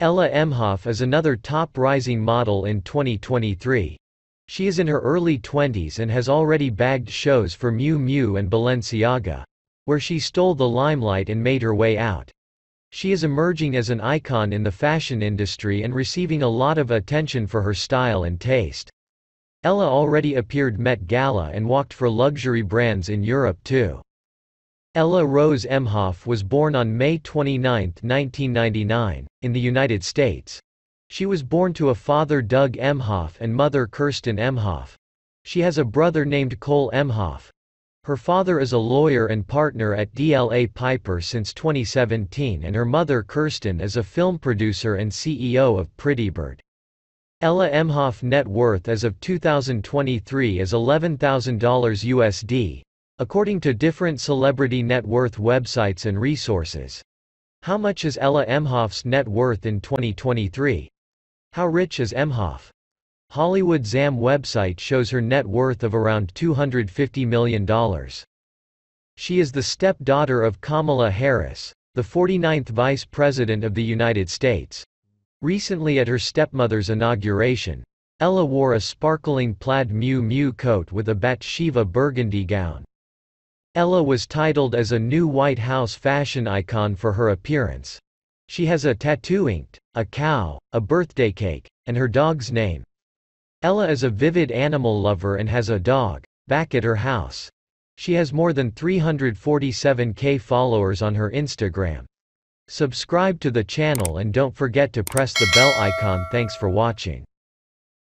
Ella Emhoff is another top-rising model in 2023. She is in her early 20s and has already bagged shows for Miu Miu and Balenciaga, where she stole the limelight and made her way out. She is emerging as an icon in the fashion industry and receiving a lot of attention for her style and taste. Ella already appeared Met Gala and walked for luxury brands in Europe too. Ella Rose Emhoff was born on May 29, 1999, in the United States. She was born to a father Doug Emhoff and mother Kerstin Emhoff. She has a brother named Cole Emhoff. Her father is a lawyer and partner at DLA Piper since 2017 and her mother Kerstin is a film producer and CEO of Prettybird. Ella Emhoff net worth as of 2023 is $11,000 USD, according to different celebrity net worth websites and resources. How much is Ella Emhoff's net worth in 2023? How rich is Emhoff? Hollywood Zam website shows her net worth of around $250 million. She is the stepdaughter of Kamala Harris, the 49th Vice President of the United States. Recently at her stepmother's inauguration, Ella wore a sparkling plaid Miu Miu coat with a Bat Shiva burgundy gown. Ella was titled as a new White House fashion icon for her appearance. She has a tattoo inked, a cow, a birthday cake, and her dog's name. Ella is a vivid animal lover and has a dog, back at her house. She has more than 347,000 followers on her Instagram. Subscribe to the channel and don't forget to press the bell icon. Thanks for watching.